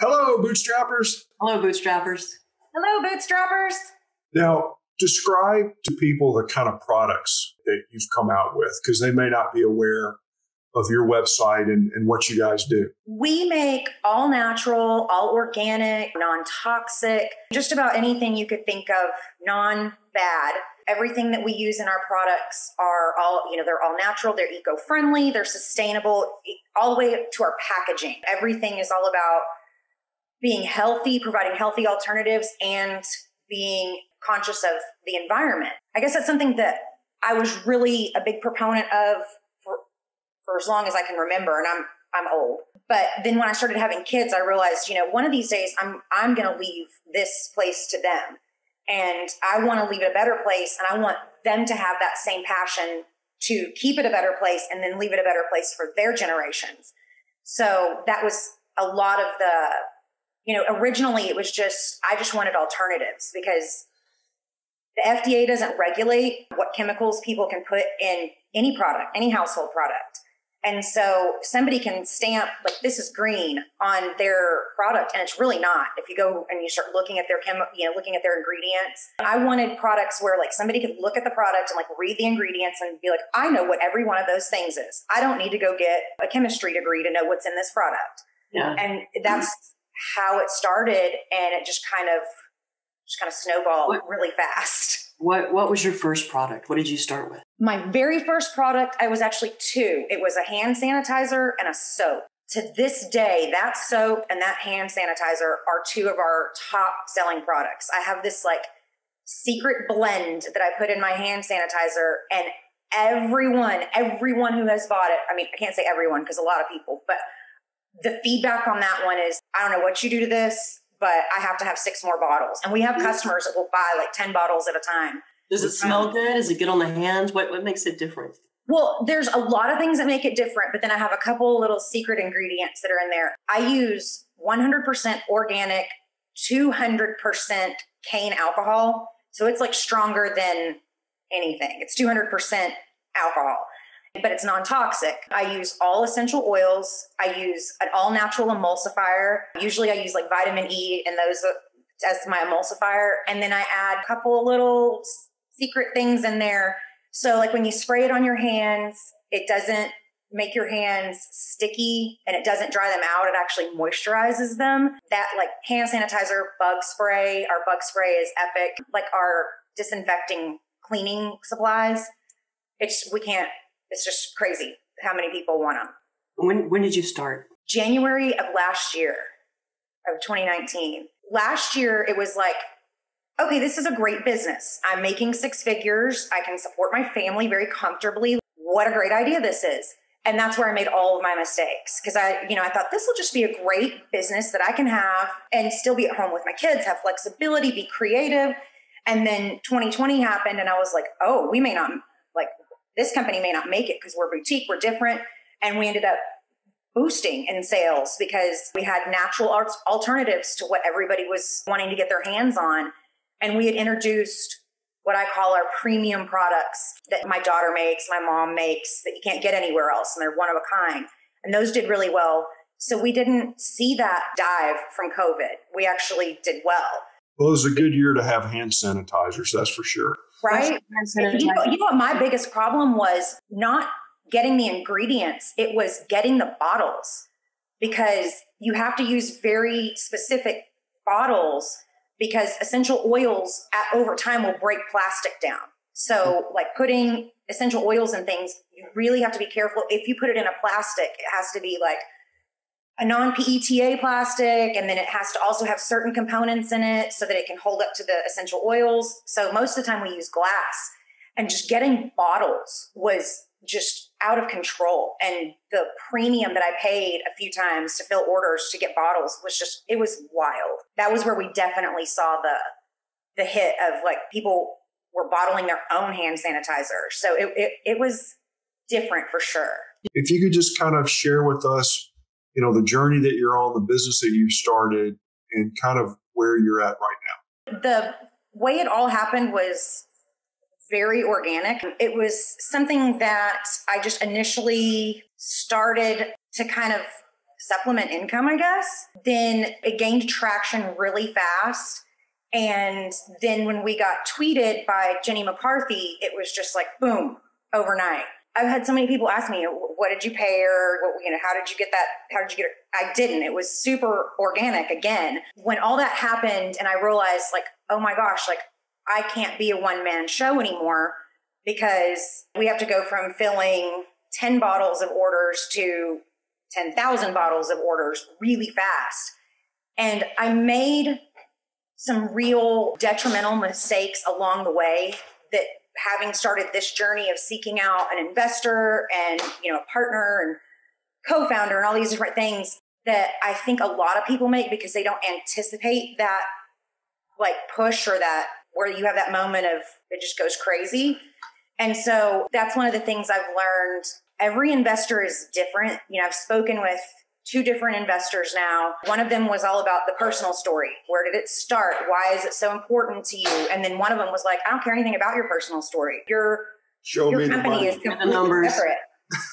Hello, Bootstrappers. Hello, Bootstrappers. Hello, Bootstrappers. Now, describe to people the kind of products that you've come out with, because they may not be aware of your website and what you guys do. We make all natural, all organic, non-toxic, just about anything you could think of, non-bad. Everything that we use in our products are all, they're all natural, they're eco-friendly, they're sustainable, all the way up to our packaging. Everything is all about being healthy, providing healthy alternatives, and being conscious of the environment. I guess that's something that I was really a big proponent of for as long as I can remember, and I'm old. But then when I started having kids, I realized, one of these days I'm going to leave this place to them, and I want to leave it a better place, and I want them to have that same passion to keep it a better place and then leave it a better place for their generations. So that was a lot of the, originally it was just, I just wanted alternatives because the FDA doesn't regulate what chemicals people can put in any product, any household product. And so somebody can stamp like this is green on their product, and it's really not. If you go and you start looking at their looking at their ingredients, I wanted products where like somebody could look at the product and like read the ingredients and be like, I know what every one of those things is. I don't need to go get a chemistry degree to know what's in this product. Yeah. And that's how it started, and it just kind of snowballed really fast. What was your first product? What did you start with? My very first product, I was actually two. It was a hand sanitizer and a soap. To this day, that soap and that hand sanitizer are two of our top selling products. I have this like secret blend that I put in my hand sanitizer, and everyone who has bought it, I mean, I can't say everyone because a lot of people, but the feedback on that one is, I don't know what you do to this, but I have to have 6 more bottles. And we have customers that will buy like 10 bottles at a time. Does it smell good? Is it good on the hands? What makes it different? Well, there's a lot of things that make it different, but then I have a couple little secret ingredients that are in there. I use 100% organic, 200% cane alcohol. So it's like stronger than anything. It's 200% alcohol, but it's non-toxic. I use all essential oils. I use an all-natural emulsifier. Usually I use like vitamin E and those as my emulsifier. And then I add a couple of little secret things in there. So like when you spray it on your hands, it doesn't make your hands sticky and it doesn't dry them out. It actually moisturizes them. That like hand sanitizer, bug spray. Our bug spray is epic. Like our disinfecting cleaning supplies. It's just crazy how many people want them. When did you start? January of last year, of 2019. Last year, it was like, okay, this is a great business. I'm making 6 figures. I can support my family very comfortably. What a great idea this is. And that's where I made all of my mistakes. Because I thought this will just be a great business that I can have and still be at home with my kids, have flexibility, be creative. And then 2020 happened and I was like, oh, we may not, like, this company may not make it because we're boutique, we're different. And we ended up boosting in sales because we had natural alternatives to what everybody was wanting to get their hands on. And we had introduced what I call our premium products that my daughter makes, my mom makes, that you can't get anywhere else. And they're one of a kind. And those did really well. So we didn't see that dive from COVID. We actually did well. Well, it was a good year to have hand sanitizers, that's for sure. Right? You know what my biggest problem was? Not getting the ingredients. It was getting the bottles, because you have to use very specific bottles because essential oils over time will break plastic down. So like putting essential oils and things, you really have to be careful. If you put it in a plastic, it has to be like a non-PETA plastic, and then it has to also have certain components in it so that it can hold up to the essential oils. So most of the time we use glass, and just getting bottles was just out of control. And the premium that I paid a few times to fill orders to get bottles was just, it was wild. That was where we definitely saw the hit of like people were bottling their own hand sanitizer. So it was different for sure. If you could just kind of share with us, the journey that you're on, the business that you've started, and kind of where you're at right now. The way it all happened was very organic. It was something that I just initially started to kind of supplement income, I guess, then it gained traction really fast. And then when we got tweeted by Jenny McCarthy, it was just like, boom, overnight. I've had so many people ask me, what did you pay her? You know, how did you get that? How did you get it? I didn't. It was super organic again. When all that happened and I realized like, oh my gosh, like I can't be a one-man show anymore because we have to go from filling 10 bottles of orders to 10,000 bottles of orders really fast. And I made some real detrimental mistakes along the way that having started this journey of seeking out an investor and, you know, a partner and co-founder and all these different things that I think a lot of people make because they don't anticipate that like push or that where you have that moment of it just goes crazy. And so that's one of the things I've learned. Every investor is different. You know, I've spoken with 2 different investors now. One of them was all about the personal story. Where did it start? Why is it so important to you? And then one of them was like, I don't care anything about your personal story. Your company is completely separate.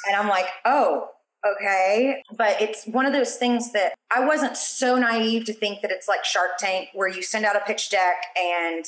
And I'm like, oh, okay. But it's one of those things that I wasn't so naive to think that it's like Shark Tank where you send out a pitch deck and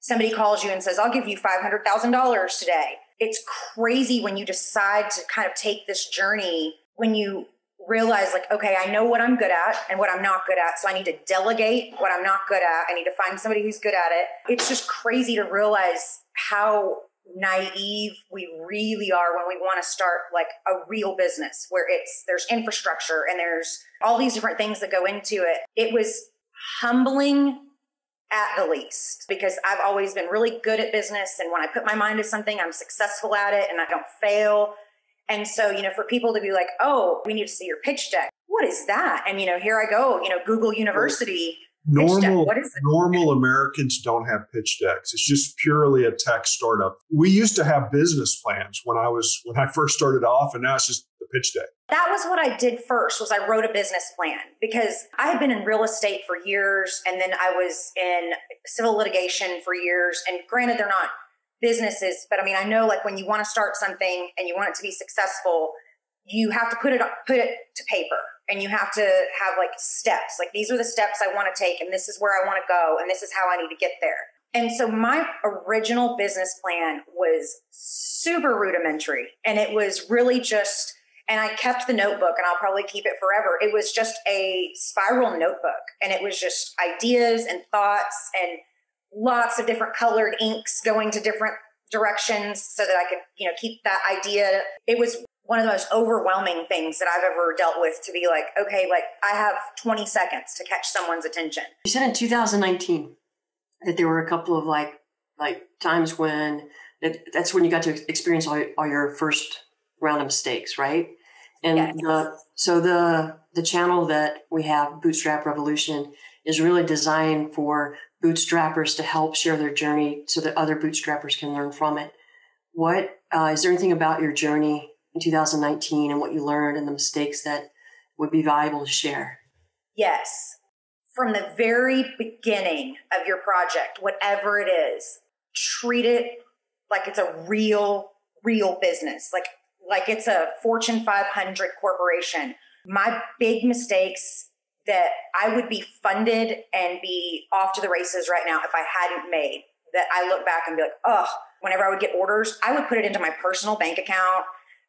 somebody calls you and says, I'll give you $500,000 today. It's crazy when you decide to kind of take this journey when you realize like, okay, I know what I'm good at and what I'm not good at. So I need to delegate what I'm not good at. I need to find somebody who's good at it. It's just crazy to realize how naive we really are when we want to start like a real business where there's infrastructure and there's all these different things that go into it. It was humbling at the least, because I've always been really good at business. And when I put my mind to something, I'm successful at it and I don't fail. And so, you know, for people to be like, oh, we need to see your pitch deck. What is that? And, you know, here I go, you know, Google University. Normal Americans don't have pitch decks. It's just purely a tech startup. We used to have business plans when I first started off, and now it's just the pitch deck. That was what I did first was I wrote a business plan because I had been in real estate for years. And then I was in civil litigation for years. And granted, they're not businesses, but I mean, I know like when you want to start something and you want it to be successful, you have to put it to paper and you have to have like steps, like these are the steps I want to take and this is where I want to go and this is how I need to get there. And so my original business plan was super rudimentary and it was really just, and I kept the notebook and I'll probably keep it forever. It was just a spiral notebook and it was just ideas and thoughts and lots of different colored inks going to different directions so that I could, you know, keep that idea. It was one of the most overwhelming things that I've ever dealt with to be like, okay, like I have 20 seconds to catch someone's attention. You said in 2019 that there were a couple of like times when that's when you got to experience all your first round of mistakes, right? And yes. So the channel that we have, Bootstrap Revolution, is really designed for bootstrappers to help share their journey so that other bootstrappers can learn from it. What is there anything about your journey in 2019 and what you learned and the mistakes that would be valuable to share? Yes. From the very beginning of your project, whatever it is, treat it like it's a real business, like it's a Fortune 500 corporation. My big mistakes that I would be funded and be off to the races right now if I hadn't made, that I look back and be like, oh, whenever I would get orders, I would put it into my personal bank account,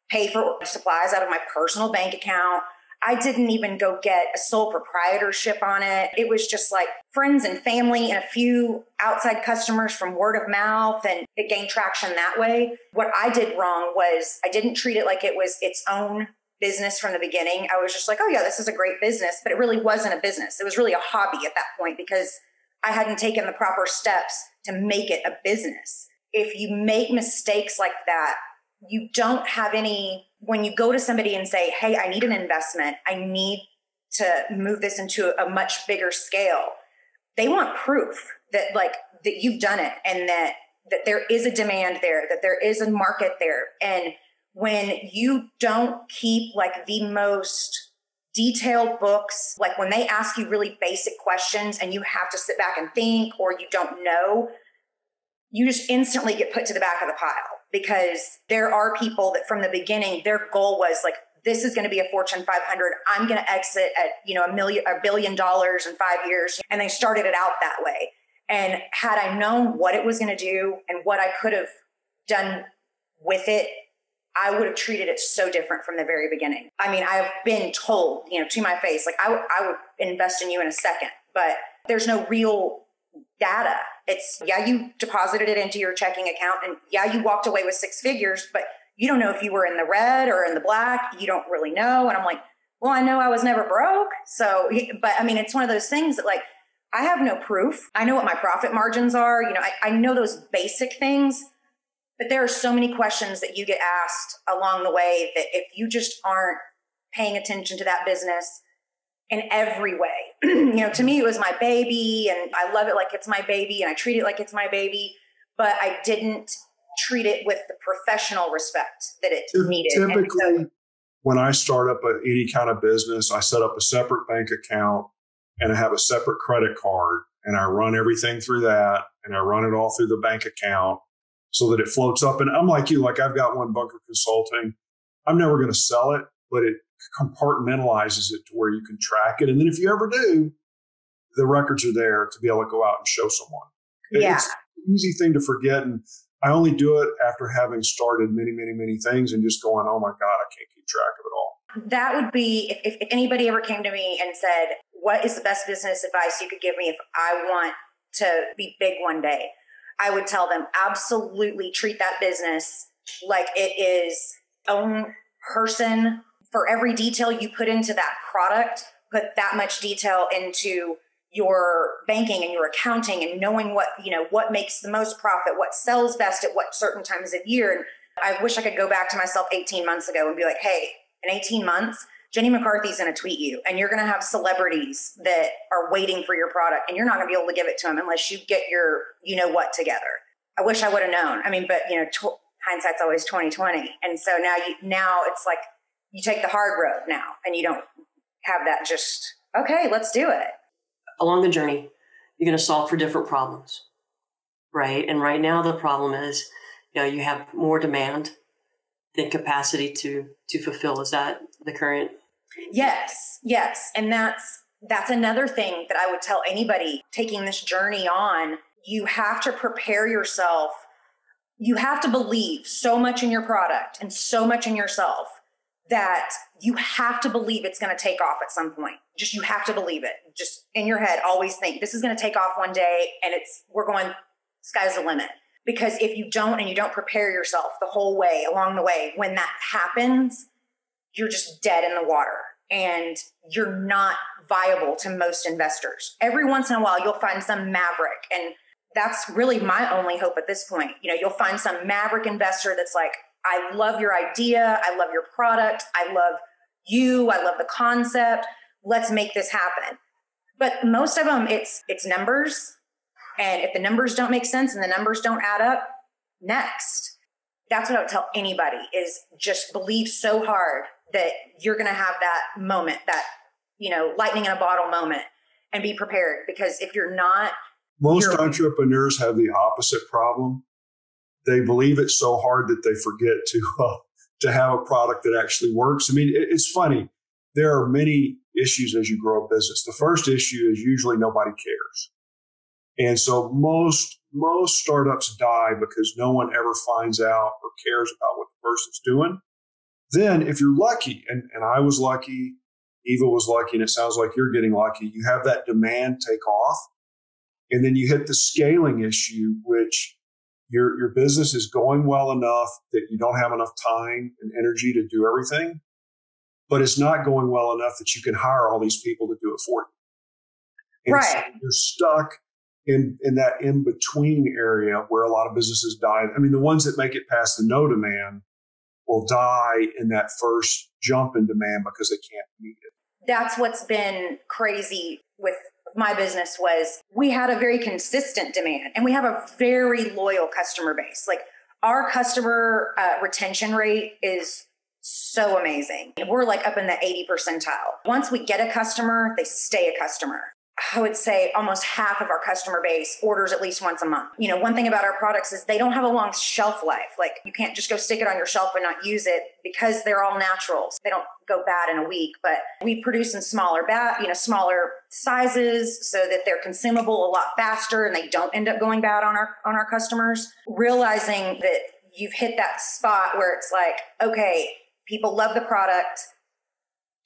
pay for supplies out of my personal bank account. I didn't even go get a sole proprietorship on it. It was just like friends and family and a few outside customers from word of mouth, and it gained traction that way. What I did wrong was I didn't treat it like it was its own business from the beginning. I was just like, oh yeah, this is a great business, but it really wasn't a business. It was really a hobby at that point because I hadn't taken the proper steps to make it a business. If you make mistakes like that, you don't have any, when you go to somebody and say, hey, I need an investment, I need to move this into a much bigger scale. They want proof that like, that you've done it and that there is a demand there, that there is a market there. And when you don't keep like the most detailed books, like when they ask you really basic questions and you have to sit back and think, or you don't know, you just instantly get put to the back of the pile because there are people that from the beginning, their goal was like, this is going to be a Fortune 500. I'm going to exit at, $1 billion in 5 years. And they started it out that way. And had I known what it was going to do and what I could have done with it, I would have treated it so different from the very beginning. I mean, I've been told, to my face, like I would invest in you in a second, but there's no real data. It's, yeah, you deposited it into your checking account and yeah, you walked away with 6 figures, but you don't know if you were in the red or in the black. You don't really know. And I'm like, well, I know I was never broke. So, but I mean, it's one of those things that like, I have no proof. I know what my profit margins are. I know those basic things, but there are so many questions that you get asked along the way that if you just aren't paying attention to that business in every way, to me, it was my baby and I love it like it's my baby and I treat it like it's my baby, but I didn't treat it with the professional respect that it needed. Typically, when I start up any kind of business, I set up a separate bank account and I have a separate credit card and I run everything through that and I run it all through the bank account so that it floats up. And I'm like you, like I've got one, Bunker Consulting. I'm never going to sell it, but it compartmentalizes it to where you can track it. And then if you ever do, the records are there to be able to go out and show someone. Yeah. It's an easy thing to forget. And I only do it after having started many, many, many things and just going, oh my God, I can't keep track of it all. That would be, if anybody ever came to me and said, what is the best business advice you could give me if I want to be big one day? I would tell them, absolutely treat that business like it is own person. For every detail you put into that product, put that much detail into your banking and your accounting and knowing what makes the most profit, what sells best at what certain times of year. And I wish I could go back to myself 18 months ago and be like, hey, in 18 months, Jenny McCarthy's going to tweet you and you're going to have celebrities that are waiting for your product and you're not going to be able to give it to them unless you get your, together. I wish I would have known. I mean, but hindsight's always 20/20. And so now it's like, you take the hard road now and you don't have that just, okay, let's do it. Along the journey, you're going to solve for different problems, right? And right now the problem is, you have more demand than capacity to fulfill. Is that the current? Yes. Yes. And that's another thing that I would tell anybody taking this journey on. You have to prepare yourself. You have to believe so much in your product and so much in yourself that you have to believe it's going to take off at some point. Just, you have to believe it. Just in your head, always think this is going to take off one day and we're going, sky's the limit. Because if you don't, and you don't prepare yourself the whole way along the way, when that happens, you're just dead in the water and you're not viable to most investors. Every once in a while, you'll find some maverick. And that's really my only hope at this point. You'll find some maverick investor that's like, I love your idea. I love your product. I love you. I love the concept. Let's make this happen. But most of them, it's numbers. And if the numbers don't make sense and the numbers don't add up, next. That's what I would tell anybody, is just believe so hard that you're going to have that moment, that, lightning in a bottle moment, and be prepared. Because if you're not, most entrepreneurs have the opposite problem. They believe it so hard that they forget to have a product that actually works. I mean, it's funny. There are many issues as you grow a business. The first issue is usually nobody cares. And so most startups die because no one ever finds out or cares about what the person's doing. Then if you're lucky, and I was lucky, Eva was lucky, and it sounds like you're getting lucky, you have that demand take off. And then you hit the scaling issue, which your business is going well enough that you don't have enough time and energy to do everything, but it's not going well enough that you can hire all these people to do it for you. And right. So you're stuck in that in-between area where a lot of businesses die. I mean, the ones that make it past the no demand will die in that first jump in demand because they can't meet it. That's what's been crazy with my business, was we had a very consistent demand and we have a very loyal customer base. Like our customer retention rate is so amazing. We're like up in the 80th percentile. Once we get a customer, they stay a customer. I would say almost half of our customer base orders at least once a month. You know, one thing about our products is they don't have a long shelf life. Like you can't just go stick it on your shelf and not use it because they're all naturals. They don't go bad in a week, but we produce in smaller sizes so that they're consumable a lot faster and they don't end up going bad on our customers. Realizing that you've hit that spot where it's like, okay, people love the product.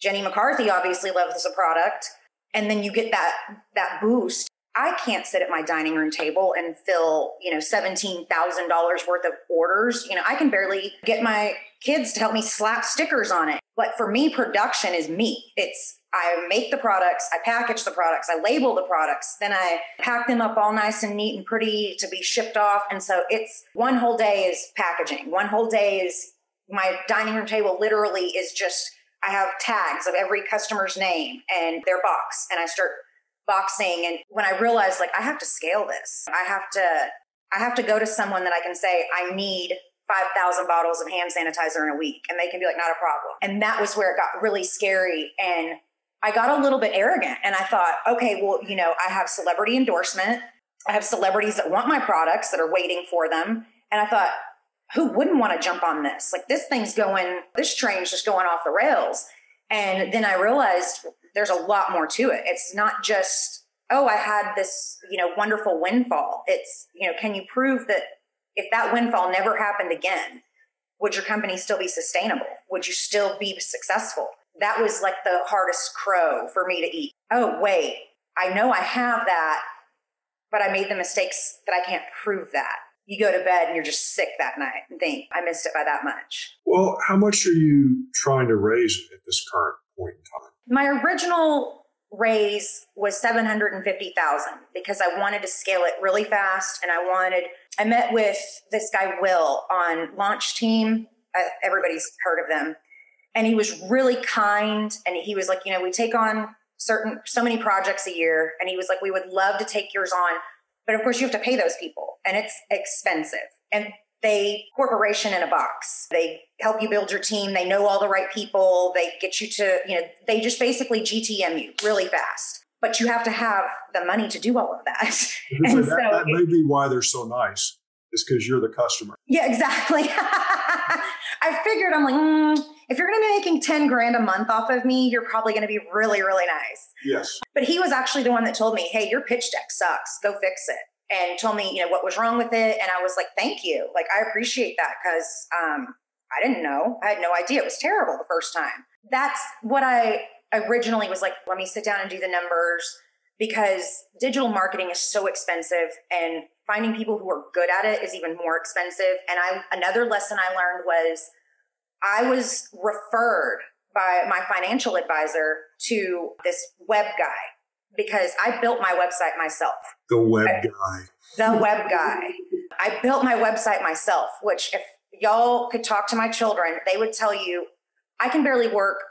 Jenny McCarthy obviously loves the product. And then you get that boost. I can't sit at my dining room table and fill, $17,000 worth of orders. I can barely get my kids to help me slap stickers on it. But for me, production is me. I make the products, I package the products, I label the products, then I pack them up all nice and neat and pretty to be shipped off. And so it's one whole day is packaging. One whole day is my dining room table literally is just, I have tags of every customer's name and their box, and I start boxing. And when I realized, like, I have to scale this, I have to go to someone that I can say, I need 5,000 bottles of hand sanitizer in a week. And they can be like, not a problem. And that was where it got really scary. And I got a little bit arrogant and I thought, okay, well, I have celebrity endorsement. I have celebrities that want my products that are waiting for them. And I thought, who wouldn't want to jump on this? Like this train's just going off the rails. And then I realized there's a lot more to it. It's not just, oh, I had this, wonderful windfall. It's, can you prove that if that windfall never happened again, would your company still be sustainable? Would you still be successful? That was like the hardest crow for me to eat. Oh, wait, I know I have that, but I made the mistakes that I can't prove that. You go to bed and you're just sick that night and think, I missed it by that much. Well, how much are you trying to raise at this current point in time? My original raise was $750,000 because I wanted to scale it really fast. And I met with this guy, Will, on Launch Team. Everybody's heard of them. And he was really kind. And he was like, we take on so many projects a year. And he was like, we would love to take yours on. But of course you have to pay those people and it's expensive and they corporation in a box. They help you build your team. They know all the right people. They get you to, they just basically GTM you really fast, but you have to have the money to do all of that. And that may be why they're so nice is because you're the customer. Yeah, exactly. I figured I'm like, if you're going to be making 10 grand a month off of me, you're probably going to be really, really nice. Yes. But he was actually the one that told me, hey, your pitch deck sucks. Go fix it. And told me, what was wrong with it. And I was like, thank you. Like, I appreciate that because I didn't know. I had no idea. It was terrible the first time. That's what I originally was like, let me sit down and do the numbers because digital marketing is so expensive and finding people who are good at it is even more expensive. And another lesson I learned was I was referred by my financial advisor to this web guy because I built my website myself. The web guy. I built my website myself, which if y'all could talk to my children, they would tell you, I can barely work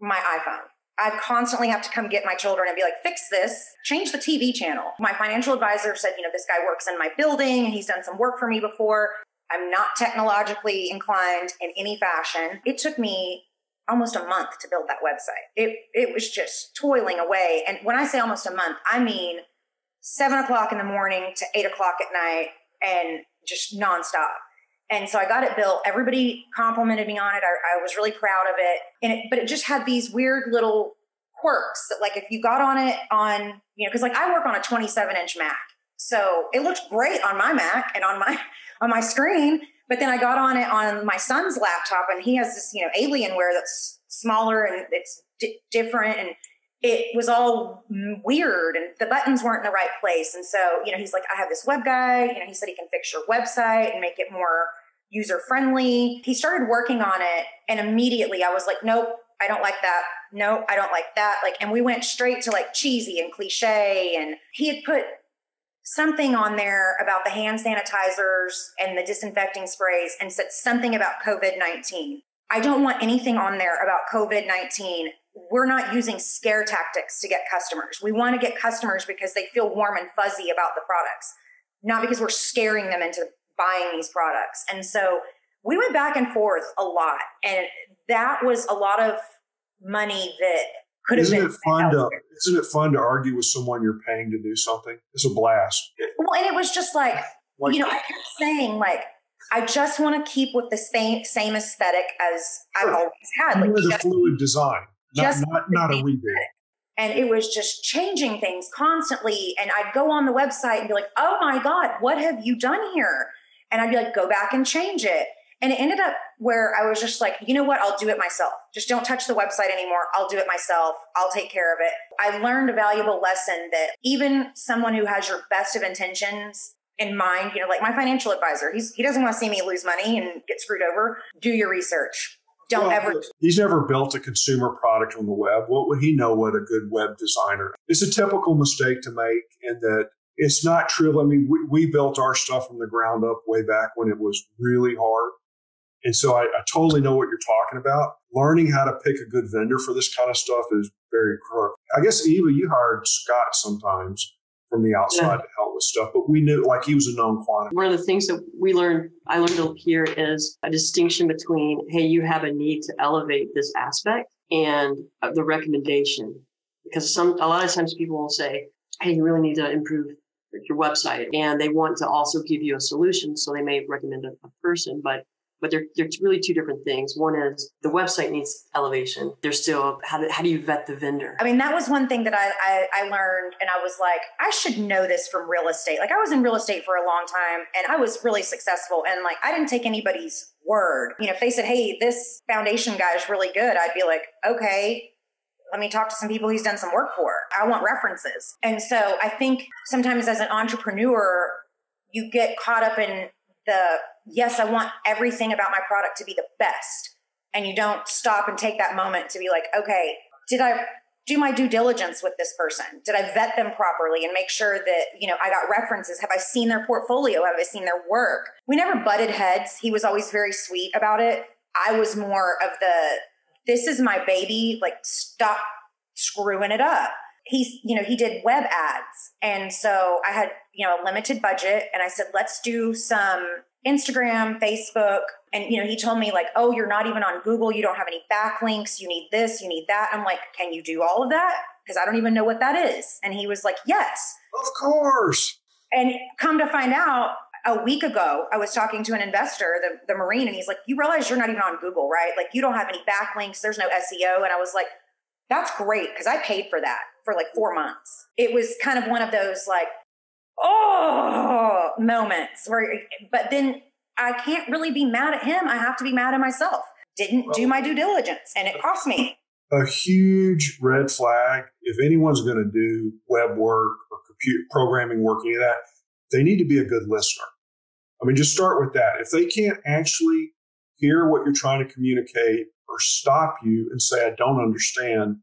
my iPhone. I constantly have to come get my children and be like, fix this, change the TV channel. My financial advisor said, this guy works in my building and he's done some work for me before. I'm not technologically inclined in any fashion. It took me almost a month to build that website. It was just toiling away. And when I say almost a month, I mean 7 o'clock in the morning to 8 o'clock at night and just nonstop. And so I got it built. Everybody complimented me on it. I was really proud of it. But it just had these weird little quirks that like if you got on it on, because like I work on a 27-inch Mac. So it looked great on my Mac and on my screen. But then I got on it on my son's laptop and he has this, Alienware that's smaller and it's different. And it was all weird and the buttons weren't in the right place. And so, he's like, I have this web guy, he said he can fix your website and make it more user friendly. He started working on it. And immediately I was like, nope, I don't like that. No, I don't like that. Like, and we went straight to like cheesy and cliche. And he had put something on there about the hand sanitizers and the disinfecting sprays and said something about COVID-19. I don't want anything on there about COVID-19. We're not using scare tactics to get customers. We want to get customers because they feel warm and fuzzy about the products, not because we're scaring them into buying these products. And so we went back and forth a lot. And that was a lot of money that could have been fun to, isn't it fun to argue with someone you're paying to do something? It's a blast. Well, and it was just like you know, I kept saying like, I just want to keep with the same aesthetic as I've always had. Like the fluid design, not a redo. And it was just changing things constantly. And I'd go on the website and be like, oh my God, what have you done here? And I'd be like, go back and change it. And it ended up where I was just like, you know what? I'll do it myself. Just don't touch the website anymore. I'll do it myself. I'll take care of it. I learned a valuable lesson that even someone who has your best of intentions in mind, you know, like my financial advisor, he doesn't want to see me lose money and get screwed over. Do your research. Don't ever. He's never built a consumer product on the web. What would he know what a good web designer? It's a typical mistake to make in that it's not trivial. I mean, we built our stuff from the ground up way back when it was really hard. And so I totally know what you're talking about. Learning how to pick a good vendor for this kind of stuff is very critical. I guess, Eva, you hired Scott sometimes from the outside to help with stuff, but we knew like he was a known quantity. One of the things that I learned here is a distinction between, hey, you have a need to elevate this aspect and the recommendation. Because a lot of times people will say, hey, you really need to improve your website. And they want to also give you a solution. So they may recommend a person, but they're really two different things. One is the website needs elevation. There's still, how do you vet the vendor? I mean, that was one thing that I learned, and I was like, I should know this from real estate. Like I was in real estate for a long time and I was really successful. And like, I didn't take anybody's word. You know, if they said, hey, this foundation guy is really good, I'd be like, okay, let me talk to some people he's done some work for. I want references. And so I think sometimes as an entrepreneur, you get caught up in yes, I want everything about my product to be the best. And you don't stop and take that moment to be like, okay, did I do my due diligence with this person? Did I vet them properly and make sure that, you know, I got references? Have I seen their portfolio? Have I seen their work? We never butted heads. He was always very sweet about it. I was more of this is my baby, like stop screwing it up. He did web ads. And so I had, you know, a limited budget, and I said, let's do some Instagram, Facebook. And, you know, he told me like, oh, you're not even on Google. You don't have any backlinks. You need this, you need that. I'm like, can you do all of that? Because I don't even know what that is. And he was like, yes, of course. And come to find out, a week ago, I was talking to an investor, the Marine, and he's like, you realize you're not even on Google, right? Like you don't have any backlinks. There's no SEO. And I was like, that's great, because I paid for that for like 4 months. It was kind of one of those like, oh, moments where, but then I can't really be mad at him. I have to be mad at myself. Didn't do my due diligence, and it cost me. A huge red flag. If anyone's going to do web work or computer programming work, any of that, they need to be a good listener. I mean, just start with that. If they can't actually hear what you're trying to communicate or stop you and say, I don't understand,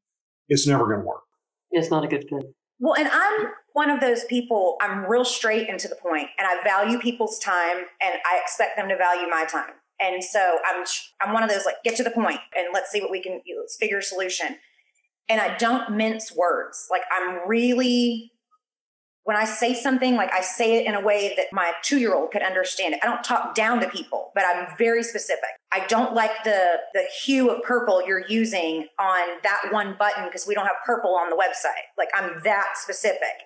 it's never going to work. It's not a good thing. Well, and I'm one of those people, I'm real straight and to the point, and I value people's time and I expect them to value my time. And so I'm one of those like, get to the point and let's see what we can, let's figure a solution. And I don't mince words. Like I'm really, when I say something, like I say it in a way that my 2-year-old could understand it. I don't talk down to people, but I'm very specific. I don't like the hue of purple you're using on that one button because we don't have purple on the website. Like I'm that specific.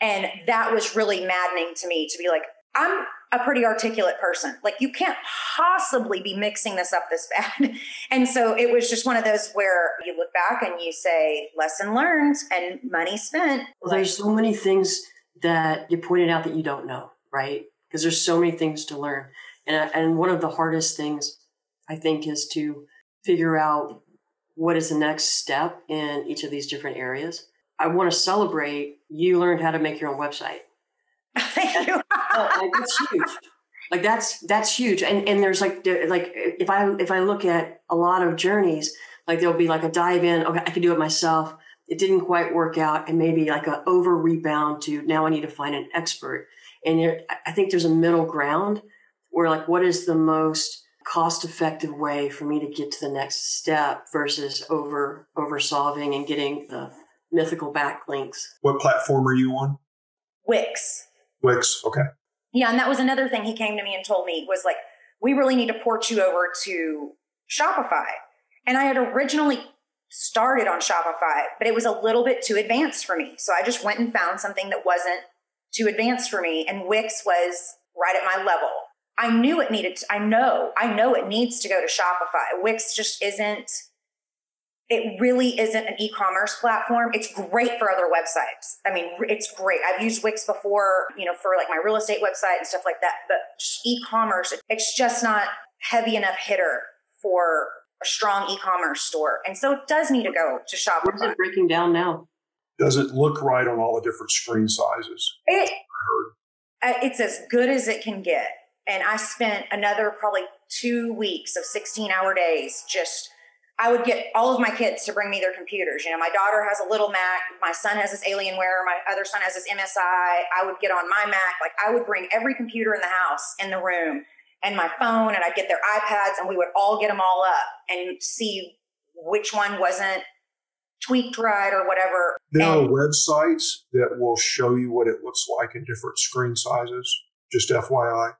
And that was really maddening to me to be like, I'm a pretty articulate person. Like you can't possibly be mixing this up this bad. And so it was just one of those where you look back and you say, lesson learned and money spent. Well, there's so many things that you pointed out that you don't know, right? Because there's so many things to learn. And one of the hardest things, I think, is to figure out what is the next step in each of these different areas. I want to celebrate you learned how to make your own website. Thank you. That's huge. Like that's huge. And there's like if I look at a lot of journeys, like there'll be like a dive in. Okay, I can do it myself. It didn't quite work out, and maybe like an over rebound to now I need to find an expert. And I think there's a middle ground where like what is the most cost effective way for me to get to the next step versus over solving and getting the mythical backlinks. What platform are you on? Wix. Okay. Yeah. And that was another thing he came to me and told me was like, we really need to port you over to Shopify. And I had originally started on Shopify, but it was a little bit too advanced for me. So I just went and found something that wasn't too advanced for me. And Wix was right at my level. I knew it needed to, I know it needs to go to Shopify. Wix just isn't, it really isn't an e-commerce platform. It's great for other websites. I mean, it's great. I've used Wix before, you know, for like my real estate website and stuff like that, but just e-commerce, it's just not heavy enough hitter for a strong e-commerce store. And so it does need to go to Shopify. Where's it breaking down now? Does it look right on all the different screen sizes? It's as good as it can get. And I spent another probably 2 weeks of 16-hour days just, I would get all of my kids to bring me their computers. You know, my daughter has a little Mac. My son has his Alienware. My other son has his MSI. I would get on my Mac. Like, I would bring every computer in the house, in the room, and my phone, and I'd get their iPads, and we would all get them all up and see which one wasn't tweaked right or whatever. There are websites that will show you what it looks like in different screen sizes, just FYI.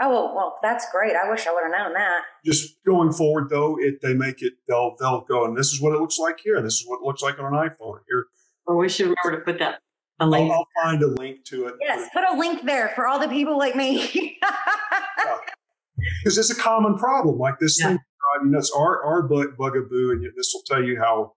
Oh, well, that's great. I wish I would have known that. Just going forward, though, they'll go, and this is what it looks like here. This is what it looks like on an iPhone here. Well, we should remember to put that a link. I'll find a link to it. Yes, put a link there for all the people like me. Because it's a common problem. Like this thing, I mean, that's our bugaboo, and this will tell you how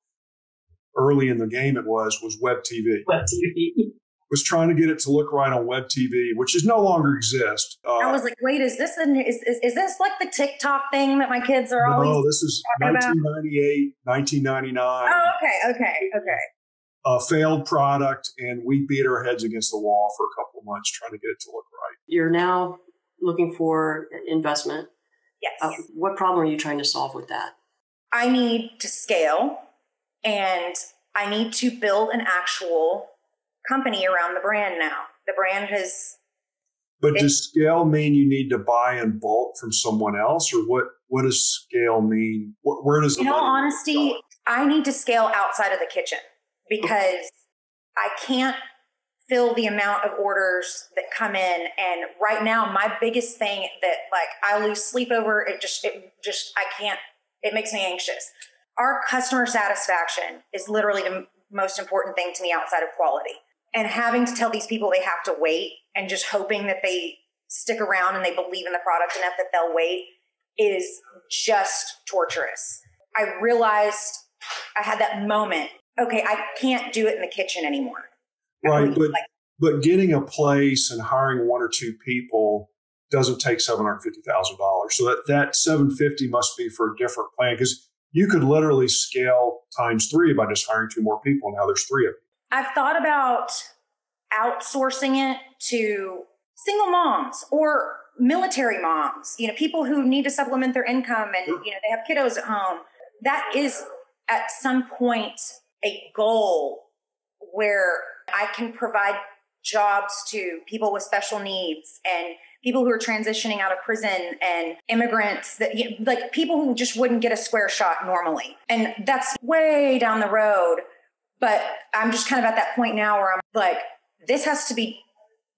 early in the game it was web TV. Web TV. Was trying to get it to look right on web TV, which is no longer exist. I was like, wait, is this like the TikTok thing that my kids are always? No, this is 1998, about? 1999. Oh, okay. A failed product, and we beat our heads against the wall for a couple of months trying to get it to look right. You're now looking for investment. Yes. What problem are you trying to solve with that? I need to scale, and I need to build an actual company around the brand now. The brand has... But does scale mean you need to buy in bulk from someone else? Or what does scale mean? Where does... In all honesty, I need to scale outside of the kitchen because I can't fill the amount of orders that come in. And right now, my biggest thing that like I lose sleep over, I can't, it makes me anxious. Our customer satisfaction is literally the most important thing to me outside of quality. And having to tell these people they have to wait and just hoping that they stick around and they believe in the product enough that they'll wait is just torturous. I realized I had that moment. Okay, I can't do it in the kitchen anymore. Right, but getting a place and hiring one or two people doesn't take $750,000. So that $750 must be for a different plan because you could literally scale times 3 by just hiring 2 more people. Now there's 3 of them. I've thought about outsourcing it to single moms or military moms, you know, people who need to supplement their income and, you know, they have kiddos at home. That is at some point a goal where I can provide jobs to people with special needs and people who are transitioning out of prison and immigrants, that, you know, like people who just wouldn't get a square shot normally. And that's way down the road. But I'm just kind of at that point now where I'm like, this has to be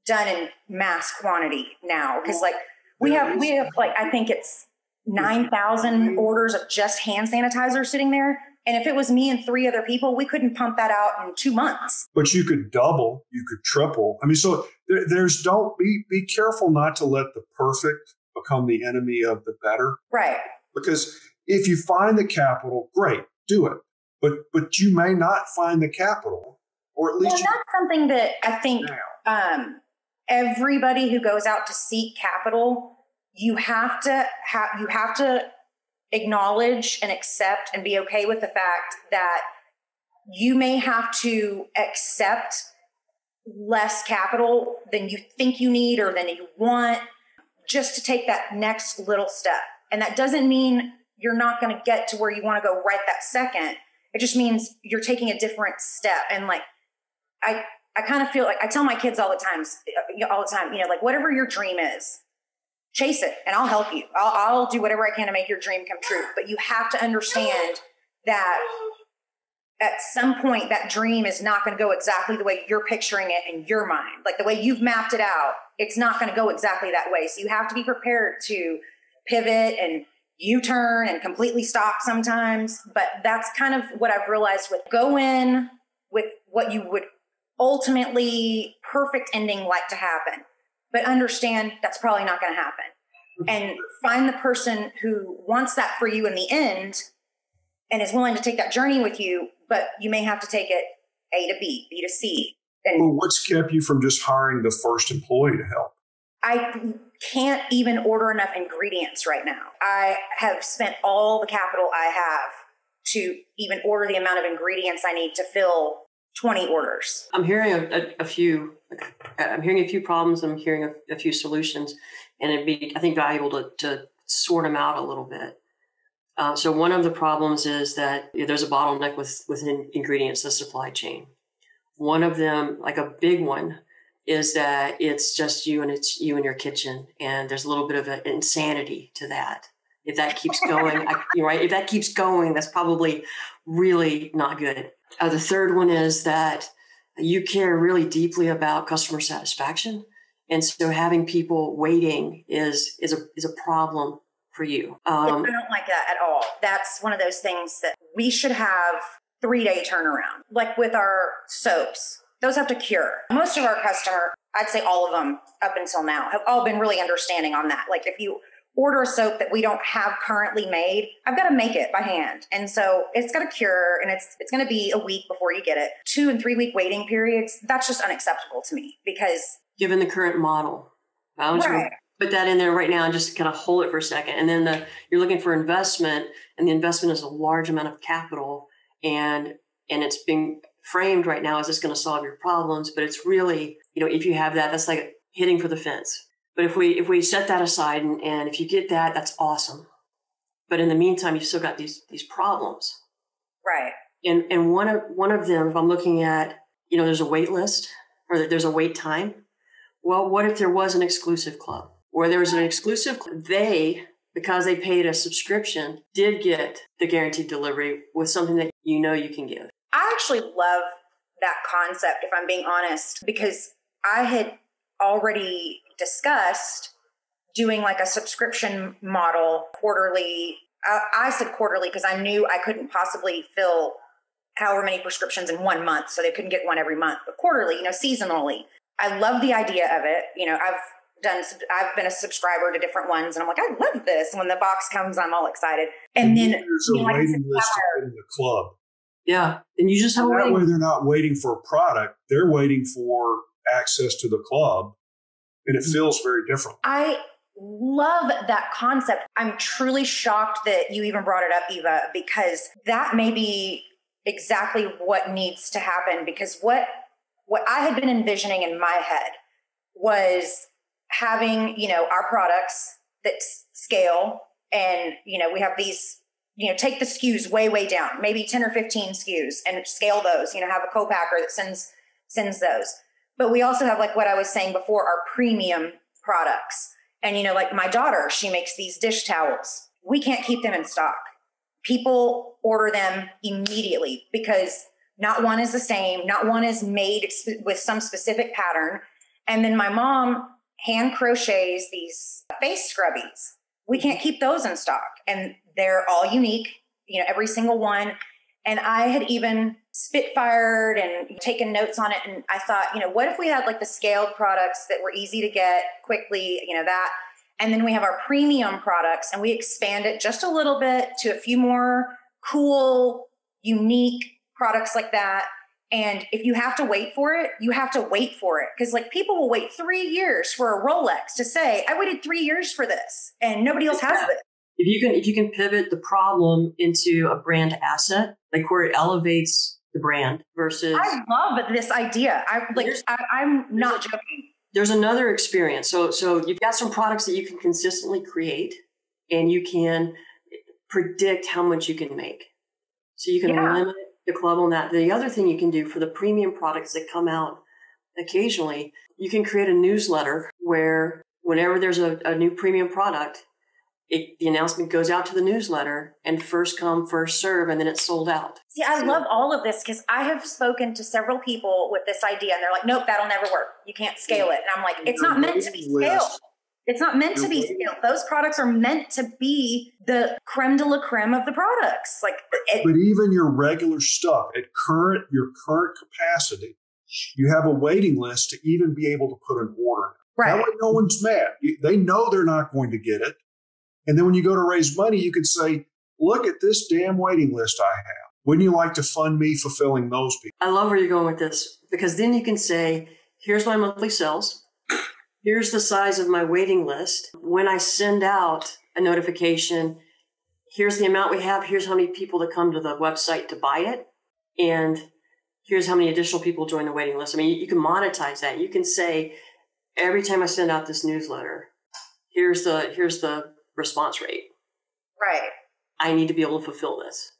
done in mass quantity now. Because like we have like, I think it's 9,000 orders of just hand sanitizer sitting there. And if it was me and 3 other people, we couldn't pump that out in 2 months. But you could double, you could triple. I mean, so be careful not to let the perfect become the enemy of the better. Right. Because if you find the capital, great, do it. But you may not find the capital, or at least... Well, that's something that I think everybody who goes out to seek capital, you have to acknowledge and accept and be okay with the fact that you may have to accept less capital than you think you need or than you want just to take that next little step. And that doesn't mean you're not going to get to where you want to go right that second. It just means you're taking a different step. And like, I kind of feel like I tell my kids all the time, you know, like whatever your dream is, chase it and I'll help you. I'll do whatever I can to make your dream come true. But you have to understand that at some point that dream is not going to go exactly the way you're picturing it in your mind. Like the way you've mapped it out, it's not going to go exactly that way. So you have to be prepared to pivot and U-turn and completely stop sometimes. But that's kind of what I've realized with go in with what you would ultimately perfect ending like to happen, but understand that's probably not going to happen. And find the person who wants that for you in the end and is willing to take that journey with you, but you may have to take it A to B, B to C. And well, what's kept you from just hiring the first employee to help? I can't even order enough ingredients right now. I have spent all the capital I have to even order the amount of ingredients I need to fill 20 orders. I'm hearing a few problems. I'm hearing a few solutions, and it'd be, I think, valuable to sort them out a little bit. So one of the problems is that there's a bottleneck with ingredients, the supply chain. One of them, like a big one, is that it's you and your kitchen, and there's a little bit of an insanity to that. If that keeps going, If that keeps going, that's probably really not good. The third one is that you care really deeply about customer satisfaction, and so having people waiting is a problem for you. I don't like that at all. That's one of those things that we should have 3-day turnaround, like with our soaps. Those have to cure. Most of our customer, I'd say all of them up until now, have all been really understanding on that. Like if you order a soap that we don't have currently made, I've got to make it by hand. And so it's got to cure, and it's going to be a week before you get it. 2- and 3-week waiting periods, that's just unacceptable to me because... Given the current model, why don't you put that in there right now and just kind of hold it for a second. And then you're looking for investment, and the investment is a large amount of capital, and it's being framed right now as it's going to solve your problems. But it's really, if you have that's like hitting for the fence. But if we set that aside and if you get that, that's awesome. But in the meantime, you've still got these problems. Right. And one of them, if I'm looking at, there's a wait list or there's a wait time. Well, what if there was an exclusive club? Where there was an exclusive club, because they paid a subscription, did get the guaranteed delivery with something that you can give. I actually love that concept, if I'm being honest, because I had already discussed doing like a subscription model quarterly. I said quarterly because I knew I couldn't possibly fill however many prescriptions in 1 month, so they couldn't get one every month, but quarterly, seasonally. I love the idea of it. I've been a subscriber to different ones, and I'm like, I love this. And when the box comes, I'm all excited. And then there's a waiting list to get in the club. Yeah. And you just have that way they're not waiting for a product. They're waiting for access to the club, and it feels very different. I love that concept. I'm truly shocked that you even brought it up, Eva, because that may be exactly what needs to happen. Because what I had been envisioning in my head was having, our products that scale, and, we have these, take the SKUs way, way down, maybe 10 or 15 SKUs, and scale those, have a co-packer that sends those. But we also have, like what I was saying before, our premium products. And, like my daughter, she makes these dish towels. We can't keep them in stock. People order them immediately because not one is the same. Not one is made with some specific pattern. And then my mom hand crochets these face scrubbies. We can't keep those in stock. And they're all unique, every single one. And I had even spitfired and taken notes on it. And I thought, what if we had like the scaled products that were easy to get quickly, that. And then we have our premium products, and we expand it just a little bit to a few more cool, unique products like that. And if you have to wait for it, you have to wait for it. Because like people will wait 3 years for a Rolex to say, I waited 3 years for this and nobody else has it. If you can pivot the problem into a brand asset, like where it elevates the brand versus... I love this idea. I'm not joking. There's another experience. So you've got some products that you can consistently create, and you can predict how much you can make. So you can limit the club on that. The other thing you can do for the premium products that come out occasionally, you can create a newsletter where whenever there's a new premium product, the announcement goes out to the newsletter, and first come, first serve, and then it's sold out. See, I love all of this because I have spoken to several people with this idea, and they're like, nope, that'll never work. You can't scale it. And I'm like, it's not meant to be scaled. It's not meant to be scaled. Those products are meant to be the creme de la creme of the products. Like, but even your regular stuff at your current capacity, you have a waiting list to even be able to put an order. Right. That way no one's mad. They know they're not going to get it. And then when you go to raise money, you can say, look at this damn waiting list I have. Wouldn't you like to fund me fulfilling those people? I love where you're going with this, because then you can say, here's my monthly sales. Here's the size of my waiting list. When I send out a notification, here's the amount we have. Here's how many people that come to the website to buy it. And here's how many additional people join the waiting list. I mean, you can monetize that. You can say, every time I send out this newsletter, here's the response rate. Right. I need to be able to fulfill this.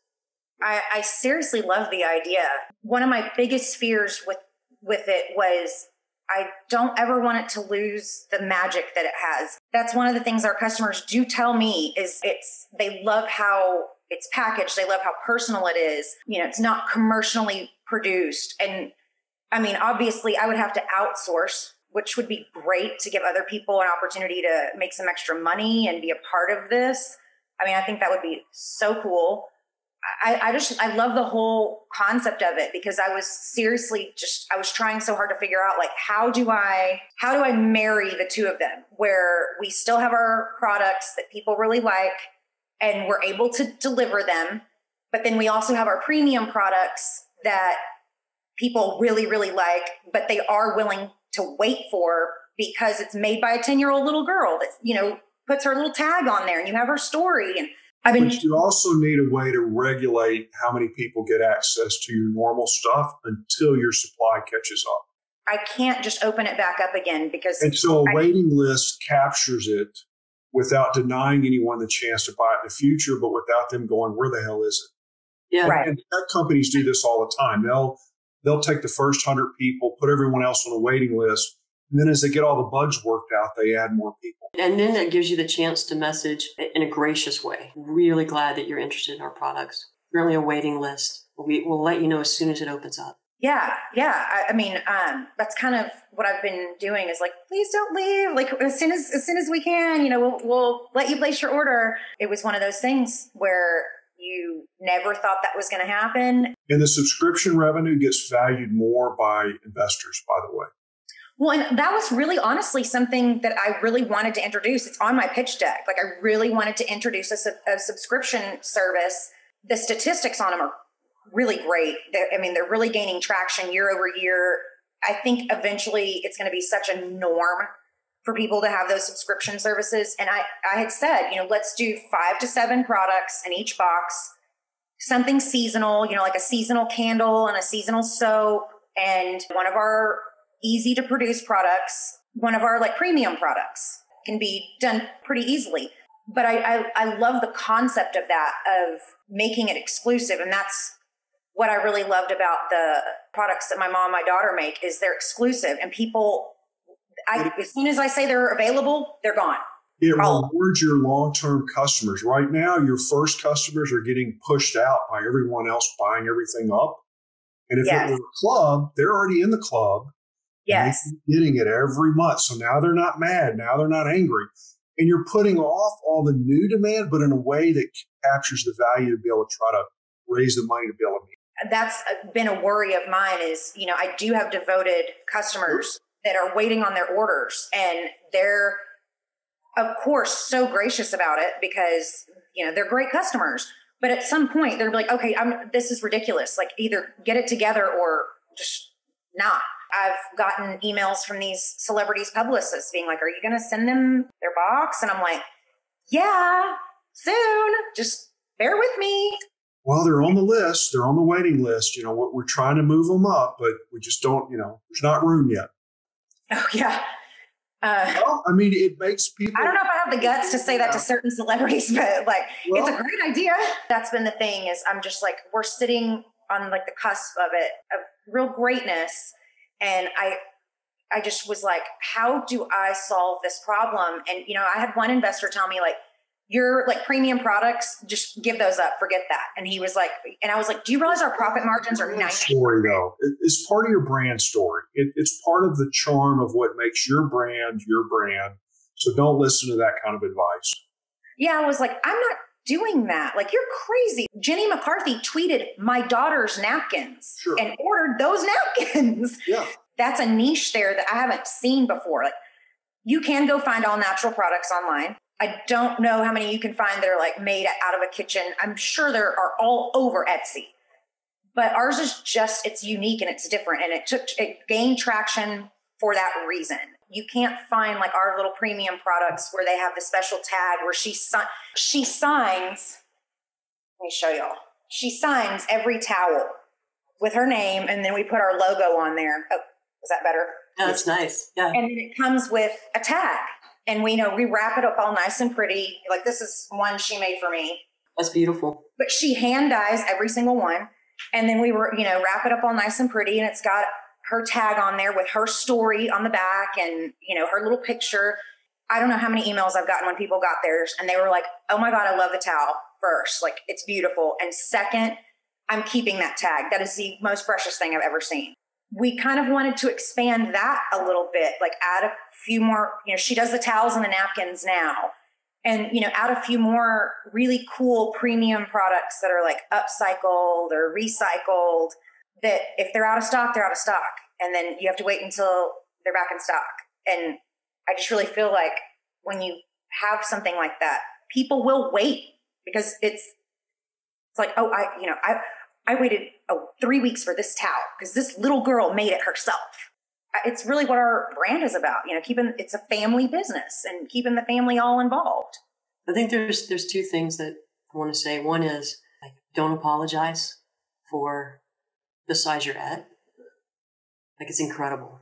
I seriously love the idea. One of my biggest fears with it was, I don't ever want it to lose the magic that it has. That's one of the things our customers do tell me is they love how it's packaged. They love how personal it is. You know, it's not commercially produced. And I mean, obviously I would have to outsource, which would be great to give other people an opportunity to make some extra money and be a part of this. I mean, I think that would be so cool. I love the whole concept of it, because I was trying so hard to figure out, like, how do I marry the two of them, where we still have our products that people really like and we're able to deliver them, but then we also have our premium products that people really, really like, but they are willing to wait for because it's made by a 10-year-old little girl that, you know, puts her little tag on there and you have her story. And but you also need a way to regulate how many people get access to your normal stuff until your supply catches up. I can't just open it back up again, because... And so a waiting list captures it without denying anyone the chance to buy it in the future, but without them going, where the hell is it? Yeah, right. And tech companies do this all the time. They'll take the first 100 people, put everyone else on a waiting list, and then as they get all the bugs worked out, they add more people. And then that gives you the chance to message in a gracious way. Really glad that you're interested in our products. Currently a waiting list. We'll let you know as soon as it opens up. Yeah, yeah. I mean, that's kind of what I've been doing is like, please don't leave. Like as soon as we can, you know, we'll let you place your order. It was one of those things where you never thought that was going to happen. And the subscription revenue gets valued more by investors, by the way. Well, and that was really honestly something that I really wanted to introduce. It's on my pitch deck. Like, I really wanted to introduce a subscription service. The statistics on them are really great. They're really gaining traction year over year. I think eventually it's going to be such a norm for people to have those subscription services. And I had said, you know, let's do 5 to 7 products in each box, something seasonal, you know, like a seasonal candle and a seasonal soap and one of our easy to produce products, one of our like premium products can be done pretty easily. But I love the concept of that, of making it exclusive. And that's what I really loved about the products that my mom and my daughter make is they're exclusive. And people, as soon as I say they're available, they're gone. It rewards your long-term customers. Right now, your first customers are getting pushed out by everyone else buying everything up. And if it were a club, they're already in the club. Yes. Getting it every month. So now they're not mad. Now they're not angry. And you're putting off all the new demand, but in a way that captures the value to be able to try to raise the money to be able to meet. That's been a worry of mine is, you know, I do have devoted customers that are waiting on their orders, and they're, of course, so gracious about it because, you know, they're great customers. But at some point they're like, okay, this is ridiculous. Like, either get it together or just not. I've gotten emails from these celebrities' publicists being like, are you going to send them their box? And I'm like, yeah, soon. Just bear with me. Well, they're on the list. They're on the waiting list. You know, we're trying to move them up, but we just don't, you know, there's not room yet. Oh, yeah. Well, I mean, it makes people... I don't know if I have the guts to say that to certain celebrities, but like, well, it's a great idea. That's been the thing is I'm just like, we're sitting on like the cusp of it, of real greatness. And I just was like, how do I solve this problem? And, you know, I had one investor tell me like, your like premium products, just give those up, forget that. And he was like, and I was like, do you realize our profit margins are 90%? Story though, it's part of your brand story. It's part of the charm of what makes your brand, So don't listen to that kind of advice. Yeah, I was like, I'm not doing that. Like, you're crazy. Jenny McCarthy tweeted my daughter's napkins and ordered those napkins. Yeah. That's a niche there that I haven't seen before. Like, you can go find all natural products online. I don't know how many you can find that are like made out of a kitchen. I'm sure there are all over Etsy, but ours is just, it's unique and it's different. And it gained traction for that reason. You can't find like our little premium products where they have the special tag where she signs. Let me show y'all. She signs every towel with her name. And then we put our logo on there. Oh, is that better? Oh, that's nice. Yeah. And then it comes with a tag. And we wrap it up all nice and pretty. Like, this is one she made for me. That's beautiful. But she hand dyes every single one. And then we were, wrap it up all nice and pretty. And it's got her tag on there with her story on the back and, her little picture. I don't know how many emails I've gotten when people got theirs. And they were like, oh my God, I love the towel first. Like, it's beautiful. And second, I'm keeping that tag. That is the most precious thing I've ever seen. We kind of wanted to expand that a little bit, like add a few more, she does the towels and the napkins now. And, add a few more really cool premium products that are like upcycled or recycled, that if they're out of stock, they're out of stock. And then you have to wait until they're back in stock. And I just really feel like when you have something like that, people will wait, because it's like, oh, I waited 3 weeks for this towel because this little girl made it herself. It's really what our brand is about, keeping, it's a family business and keeping the family all involved. I think there's two things that I want to say. One is, like, don't apologize for the size you're at. Like, it's incredible.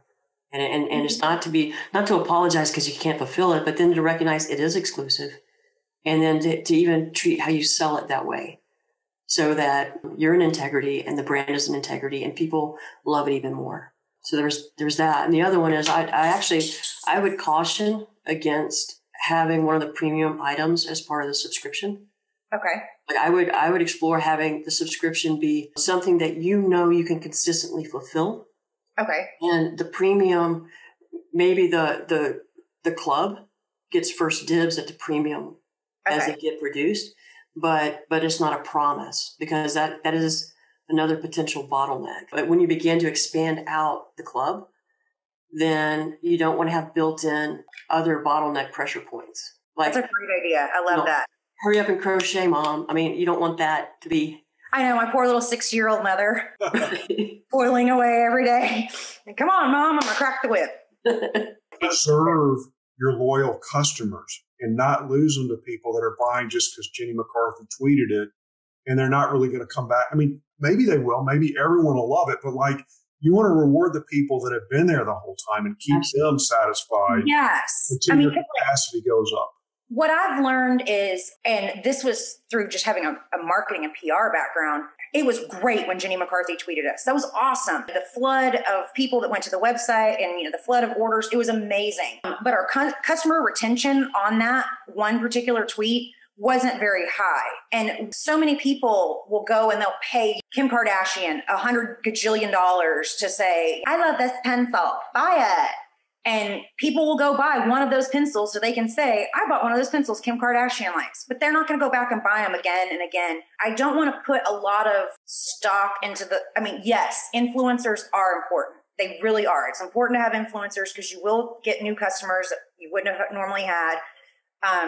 And it's not to apologize because you can't fulfill it, but then to recognize it is exclusive, and then to even treat how you sell it that way. So that you're in integrity and the brand is in integrity, and people love it even more. So there's that. And the other one is I would caution against having one of the premium items as part of the subscription. Okay. Like, I would explore having the subscription be something that you can consistently fulfill. Okay. And the premium, maybe the club gets first dibs at the premium as it get produced. But it's not a promise, because that is another potential bottleneck. But when you begin to expand out the club, then you don't want to have built in other bottleneck pressure points. Like, that's a great idea. I love that. Hurry up and crochet, Mom. I mean, you don't want that to be. I know, my poor little 6-year-old mother boiling away every day. And, come on, Mom, I'm going to crack the whip. Serve your loyal customers and not lose them to people that are buying just because Jenny McCarthy tweeted it and they're not really going to come back. I mean, maybe they will. Maybe everyone will love it. But, like, you want to reward the people that have been there the whole time and keep them satisfied. Yes. Until your capacity goes up. What I've learned is, and this was through just having a marketing and PR background, it was great when Jenny McCarthy tweeted us. That was awesome. The flood of people that went to the website and the flood of orders, it was amazing. But our customer retention on that one particular tweet wasn't very high. And so many people will go and they'll pay Kim Kardashian $100 gajillion to say, I love this pencil, buy it. And people will go buy one of those pencils so they can say, I bought one of those pencils Kim Kardashian likes, but they're not going to go back and buy them again and again. I don't want to put a lot of stock into yes, influencers are important. They really are. It's important to have influencers because you will get new customers that you wouldn't have normally had.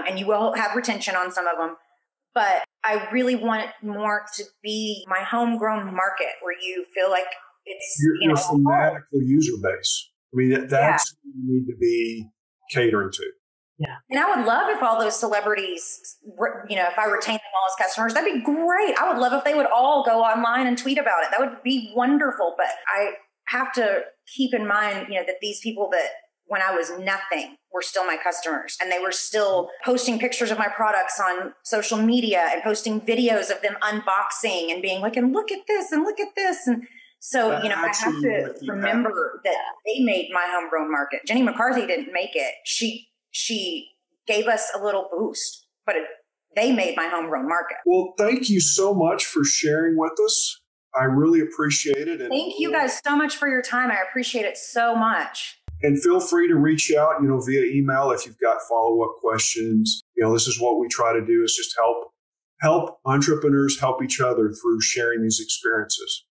And you will have retention on some of them. But I really want it more to be my homegrown market, where you feel like it's, your fanatical user base. I mean, that's what you need to be catering to. Yeah. And I would love if all those celebrities, if I retained them all as customers, that'd be great. I would love if they would all go online and tweet about it. That would be wonderful. But I have to keep in mind, that these people that when I was nothing were still my customers, and they were still posting pictures of my products on social media and posting videos of them unboxing and being like, and look at this and look at this. And so, I have to remember that they made my homegrown market. Jenny McCarthy didn't make it. She gave us a little boost, but they made my homegrown market. Well, thank you so much for sharing with us. I really appreciate it. And thank you guys so much for your time. I appreciate it so much. And feel free to reach out, via email if you've got follow-up questions. This is what we try to do, is just help entrepreneurs help each other through sharing these experiences.